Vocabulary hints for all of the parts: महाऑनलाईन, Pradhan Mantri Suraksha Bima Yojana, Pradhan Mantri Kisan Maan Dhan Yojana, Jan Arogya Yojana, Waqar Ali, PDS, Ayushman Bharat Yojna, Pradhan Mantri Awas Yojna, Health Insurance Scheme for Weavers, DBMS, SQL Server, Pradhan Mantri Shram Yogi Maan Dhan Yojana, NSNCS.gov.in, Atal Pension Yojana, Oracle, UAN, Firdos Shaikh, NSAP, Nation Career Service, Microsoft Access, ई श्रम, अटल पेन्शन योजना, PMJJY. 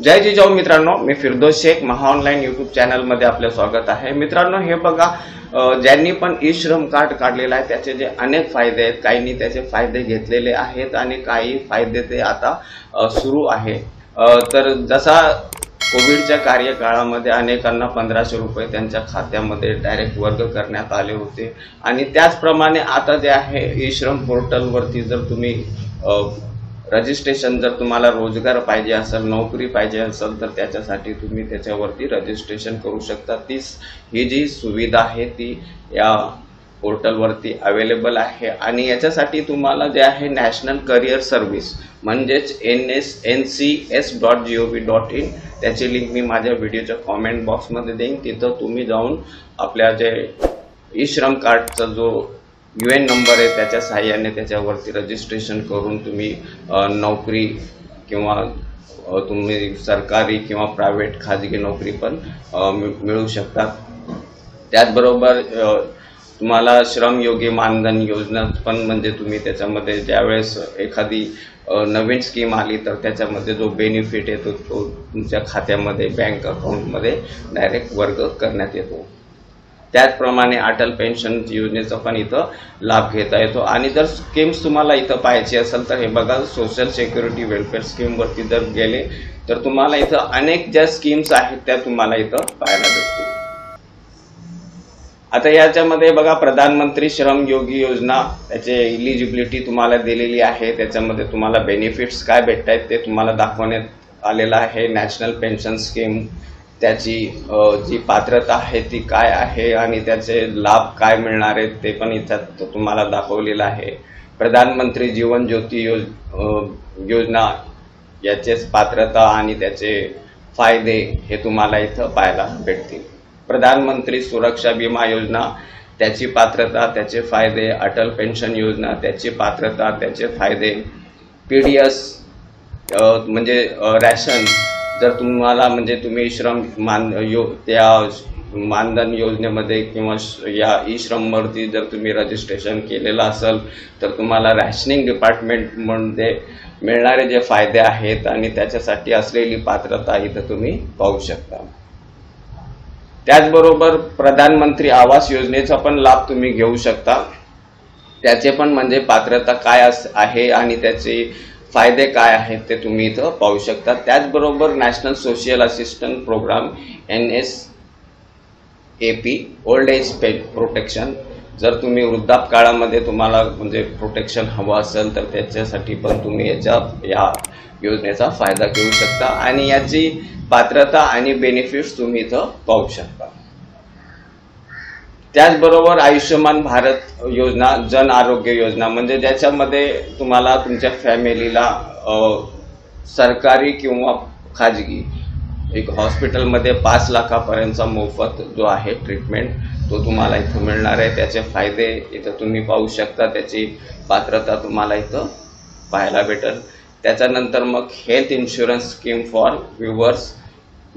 जय जिजाऊ मित्रांनो, मी फिरदोस शेख, महाऑनलाईन यूट्यूब चॅनलमध्ये आपले स्वागत आहे। मित्रांनो, हे बघा, ज्यांनी पण ई श्रम कार्ड काढलेला आहे त्याचे जे अनेक फायदे आहेत, काहींनी त्याचे फायदे घेतलेले आहेत आणि काही फायदे ते आता सुरू आहे। तर जसा कोविडच्या कार्यकाळामध्ये अनेकांना 1500 रुपये त्यांच्या खात्यामध्ये डायरेक्ट वर्ग करण्यात आले होते आणि त्याचप्रमाणे आता जे आहे ई श्रम पोर्टलवरती जर तुम्ही रजिस्ट्रेशन, जर तुम्हाला रोजगार पाहिजे असेल, नोकरी पाहिजे असेल तर त्याच्यासाठी तुम्ही त्याच्यावरती रजिस्ट्रेशन करू शकता। ही जी सुविधा आहे ती या पोर्टलवरती अवेलेबल आहे आणि याच्यासाठी तुम्हाला जे आहे नॅशनल करिअर सर्व्हिस म्हणजेच NSNCS.gov.in त्याची लिंक मी माझ्या व्हिडिओच्या कॉमेंट बॉक्समध्ये देईन। तिथं तुम्ही जाऊन आपल्या जे ई श्रम कार्डचा जो UAN नंबर आहे त्याच्या सहाय्याने त्याच्यावरती रजिस्ट्रेशन करून तुम्ही नोकरी किंवा तुम्ही सरकारी किंवा प्रायव्हेट खाजगी नोकरी पण मिळू शकता। त्याचबरोबर तुम्हाला श्रम योगी मानधन योजना पण, म्हणजे तुम्ही त्याच्यामध्ये ज्यावेळेस एखादी नवीन स्कीम आली तर त्याच्यामध्ये जो बेनिफिट येतो तो तुमच्या खात्यामध्ये बँक अकाउंटमध्ये डायरेक्ट वर्ग करण्यात येतो। त्याचप्रमाणे अटल पेन्शन योजनेचा पण इथं लाभ घेता येतो आणि जर स्कीम्स तुम्हाला इथं पाहायची असेल तर हे बघा, सोशल सिक्युरिटी वेलफेअर स्कीमवरती जर गेले तर तुम्हाला इथं अनेक ज्या स्कीम्स आहेत त्या तुम्हाला इथं पाहायला भेटतील। आता याच्यामध्ये बघा, प्रधानमंत्री श्रम योगी योजना त्याचे एलिजिबिलिटी तुम्हाला दिलेली आहे, त्याच्यामध्ये तुम्हाला बेनिफिट्स काय भेटतात ते तुम्हाला दाखवण्यात आलेलं आहे। नॅशनल पेन्शन स्कीम त्याची जी पात्रता आहे ती काय आहे आणि त्याचे लाभ काय मिळणार आहेत ते पण इथं तुम्हाला दाखवलेलं आहे। प्रधानमंत्री जीवन ज्योती योजना याचेच पात्रता आणि त्याचे फायदे हे तुम्हाला इथं पाहायला भेटतील। प्रधानमंत्री सुरक्षा विमा योजना त्याची पात्रता, त्याचे फायदे, अटल पेन्शन योजना त्याची पात्रता, त्याचे फायदे, PDS म्हणजे रॅशन, जर तुम्हाला म्हणजे तुम्ही श्रम त्या मानधन योजनेमध्ये किंवा या ई श्रमवरती जर तुम्ही रजिस्ट्रेशन केलेलं असेल तर तुम्हाला रॅशनिंग डिपार्टमेंटमध्ये मिळणारे जे फायदे आहेत आणि त्याच्यासाठी असलेली पात्रता इथं तुम्ही पाहू शकता। त्याचबरोबर प्रधानमंत्री आवास योजनेचा पण लाभ तुम्ही घेऊ शकता। त्याचे पण म्हणजे पात्रता काय आहे आणि त्याचे फायदे काय आहेत ते तुम्ही इथं पाहू शकता। त्याचबरोबर national social assistance program NSAP old age protection, जर तुम्ही वृद्धाप काळामध्ये तुम्हाला म्हणजे प्रोटेक्शन हवं असेल तर त्याच्यासाठी पण तुम्ही या योजनेचा फायदा घेऊ शकता आणि याची पात्रता आणि बेनिफिट्स तुम्ही इथं पाहू शकता। त्याचबरोबर आयुष्यमान भारत योजना, जन आरोग्य योजना म्हणजे ज्याच्यामध्ये तुम्हाला तुमच्या फॅमिलीला सरकारी किंवा खाजगी एक हॉस्पिटलमध्ये 5 लाखापर्यंतचा मोफत जो आहे ट्रीटमेंट तो तुम्हाला इथं मिळणार आहे। त्याचे फायदे इथं तुम्ही पाहू शकता, त्याची पात्रता तुम्हाला इथं पाहायला भेटेल। त्याच्यानंतर मग health insurance scheme for viewers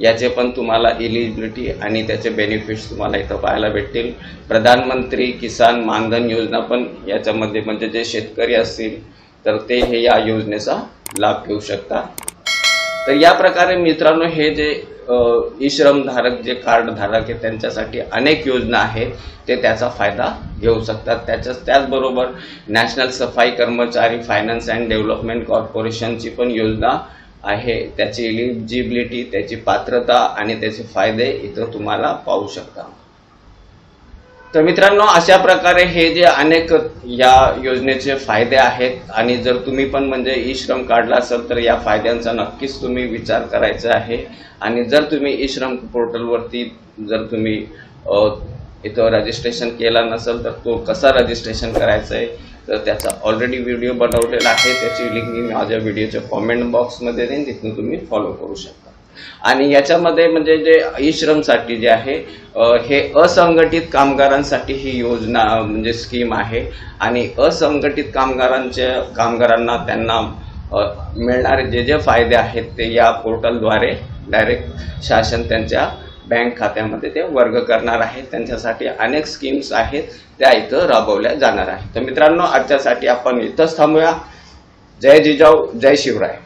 याचे पण तुम्हाला एलिजिबिलिटी आणि त्याचे बेनिफिट्स तुम्हाला इथं पाहायला भेटतील। प्रधानमंत्री किसान मानधन योजना पण याच्यामध्ये म्हणजे जे शेतकरी असतील तर ते हे या योजनेचा लाभ घेऊ शकता। तर या प्रकारे मित्रांनो, हे जे ई श्रमधारक जे कार्डधारक आहेत त्यांच्यासाठी अनेक योजना आहेत ते त्याचा फायदा घेऊ शकतात। त्याचबरोबर नॅशनल सफाई कर्मचारी फायनान्स अँड डेव्हलपमेंट कॉर्पोरेशनची पण योजना आहे, त्याची एलिजिबिलिटी, त्याची पात्रता आणि त्याचे फायदे इथं तुम्हाला पाहू शकता। तर मित्रांनो, अशा प्रकारे हे जे अनेक या योजनेचे फायदे आहेत आणि जर तुम्ही पण म्हणजे ई श्रम काढला असेल तर या फायद्यांचा नक्कीच तुम्ही विचार करायचा आहे आणि जर तुम्ही ई श्रम पोर्टलवरती जर तुम्ही इथं रजिस्ट्रेशन केला नसेल तर तो कसा रजिस्ट्रेशन करायचा आहे तर त्याचा ऑलरेडी व्हिडिओ बनवलेला आहे, त्याची लिंक मी माझ्या व्हिडिओच्या कॉमेंट बॉक्समध्ये देईन, तिथून तुम्ही फॉलो करू शकता। आणि याच्यामध्ये म्हणजे जे ई श्रमसाठी जे आहे हे असंघटित कामगारांसाठी ही योजना म्हणजे स्कीम आहे आणि असंघटित कामगारांना त्यांना मिळणारे जे जे फायदे आहेत ते या पोर्टलद्वारे डायरेक्ट शासन त्यांच्या बँक खात्यामध्ये ते वर्ग करणार आहेत। त्यांच्यासाठी अनेक स्कीम्स आहेत त्या इथं राबवल्या जाणार आहेत। तर मित्रांनो, आजच्यासाठी आपण इथंच थांबूया। जय जिजाऊ, जय शिवराय।